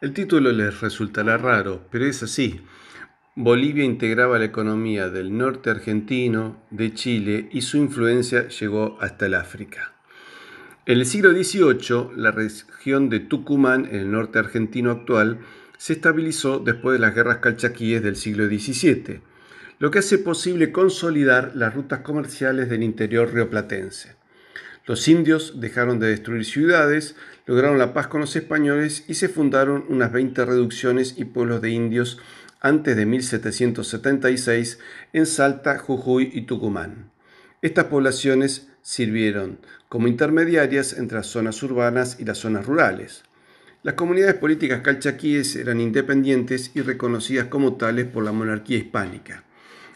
El título les resultará raro, pero es así. Bolivia integraba la economía del norte argentino, de Chile, y su influencia llegó hasta el África. En el siglo XVIII, la región de Tucumán, en el norte argentino actual, se estabilizó después de las guerras calchaquíes del siglo XVII, lo que hace posible consolidar las rutas comerciales del interior rioplatense. Los indios dejaron de destruir ciudades, lograron la paz con los españoles y se fundaron unas 20 reducciones y pueblos de indios antes de 1776 en Salta, Jujuy y Tucumán. Estas poblaciones sirvieron como intermediarias entre las zonas urbanas y las zonas rurales. Las comunidades políticas calchaquíes eran independientes y reconocidas como tales por la monarquía hispánica.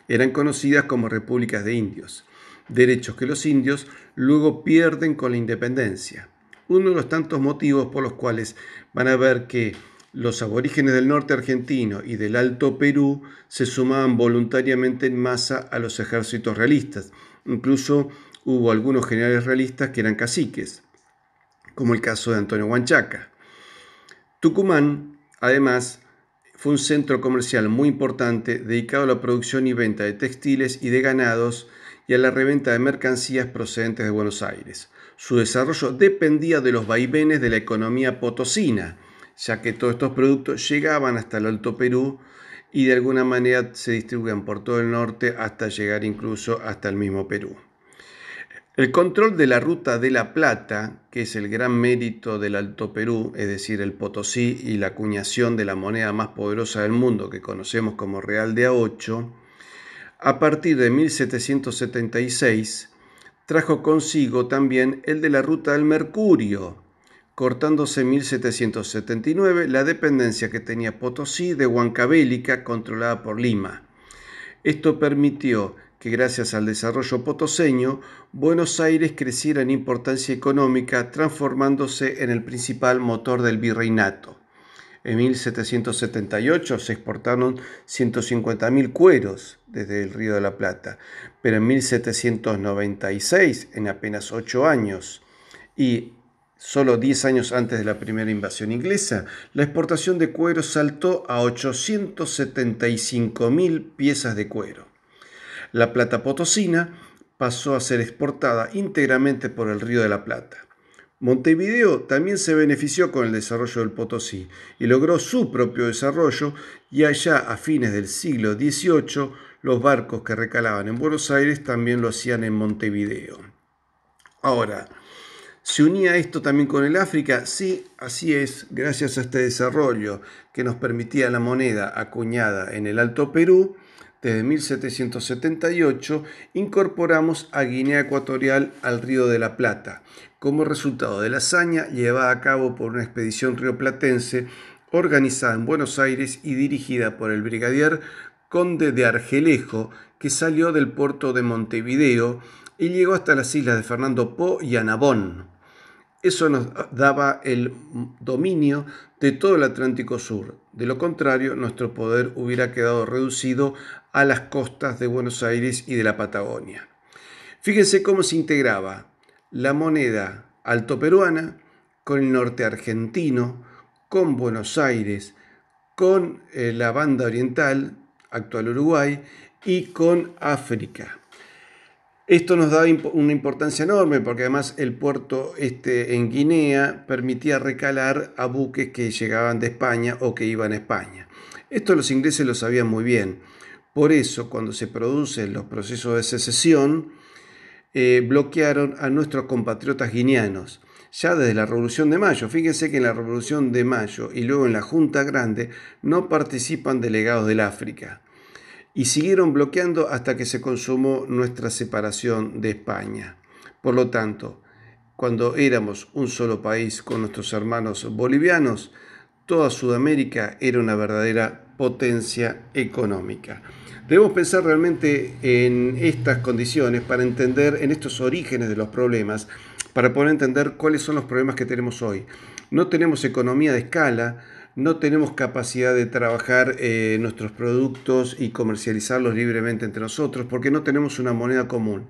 Eran conocidas como repúblicas de indios, derechos que los indios luego pierden con la independencia. Uno de los tantos motivos por los cuales van a ver que los aborígenes del norte argentino y del Alto Perú se sumaban voluntariamente en masa a los ejércitos realistas. Incluso hubo algunos generales realistas que eran caciques, como el caso de Antonio Huanchaca. Tucumán, además, fue un centro comercial muy importante dedicado a la producción y venta de textiles y de ganados y a la reventa de mercancías procedentes de Buenos Aires. Su desarrollo dependía de los vaivenes de la economía potosina, ya que todos estos productos llegaban hasta el Alto Perú y de alguna manera se distribuían por todo el norte hasta llegar incluso hasta el mismo Perú. El control de la Ruta de la Plata, que es el gran mérito del Alto Perú, es decir, el Potosí y la acuñación de la moneda más poderosa del mundo que conocemos como Real de A8, a partir de 1776 trajo consigo también el de la Ruta del Mercurio, cortándose en 1779 la dependencia que tenía Potosí de Huancavelica, controlada por Lima. Esto permitió que, gracias al desarrollo potoseño, Buenos Aires creciera en importancia económica, transformándose en el principal motor del virreinato. En 1778 se exportaron 150.000 cueros desde el Río de la Plata, pero en 1796, en apenas 8 años, y solo 10 años antes de la primera invasión inglesa, la exportación de cuero saltó a 875.000 piezas de cuero. La plata potosina pasó a ser exportada íntegramente por el Río de la Plata. Montevideo también se benefició con el desarrollo del Potosí y logró su propio desarrollo, y allá a fines del siglo XVIII los barcos que recalaban en Buenos Aires también lo hacían en Montevideo. Ahora, ¿se unía esto también con el África? Sí, así es. Gracias a este desarrollo que nos permitía la moneda acuñada en el Alto Perú, desde 1778 incorporamos a Guinea Ecuatorial al Río de la Plata, como resultado de la hazaña llevada a cabo por una expedición rioplatense organizada en Buenos Aires y dirigida por el brigadier conde de Argelejo, que salió del puerto de Montevideo y llegó hasta las islas de Fernando Po y Anabón. Eso nos daba el dominio de todo el Atlántico Sur. De lo contrario, nuestro poder hubiera quedado reducido a las costas de Buenos Aires y de la Patagonia. Fíjense cómo se integraba la moneda altoperuana con el norte argentino, con Buenos Aires, con la banda oriental, actual Uruguay, y con África. Esto nos da una importancia enorme porque además el puerto en Guinea permitía recalar a buques que llegaban de España o que iban a España. Esto los ingleses lo sabían muy bien. Por eso, cuando se producen los procesos de secesión, bloquearon a nuestros compatriotas guineanos. Ya desde la Revolución de Mayo, fíjense que en la Revolución de Mayo y luego en la Junta Grande no participan delegados del África. Y siguieron bloqueando hasta que se consumó nuestra separación de España. Por lo tanto, cuando éramos un solo país con nuestros hermanos bolivianos, toda Sudamérica era una verdadera potencia económica. Debemos pensar realmente en estas condiciones para entender, en estos orígenes de los problemas, para poder entender cuáles son los problemas que tenemos hoy. No tenemos economía de escala, no tenemos capacidad de trabajar nuestros productos y comercializarlos libremente entre nosotros porque no tenemos una moneda común.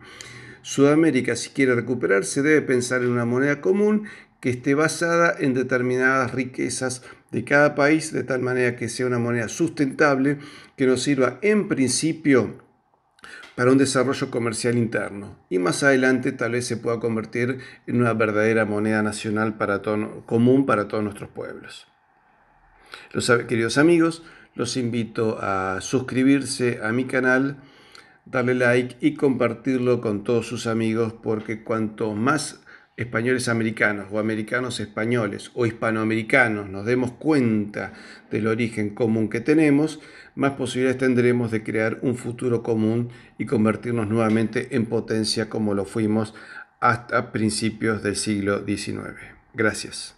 Sudamérica, si quiere recuperarse, debe pensar en una moneda común que esté basada en determinadas riquezas de cada país, de tal manera que sea una moneda sustentable que nos sirva en principio para un desarrollo comercial interno y más adelante tal vez se pueda convertir en una verdadera moneda nacional común para todos nuestros pueblos. Queridos amigos, los invito a suscribirse a mi canal, darle like y compartirlo con todos sus amigos, porque cuanto más españoles americanos o americanos españoles o hispanoamericanos nos demos cuenta del origen común que tenemos, más posibilidades tendremos de crear un futuro común y convertirnos nuevamente en potencia como lo fuimos hasta principios del siglo XIX. Gracias.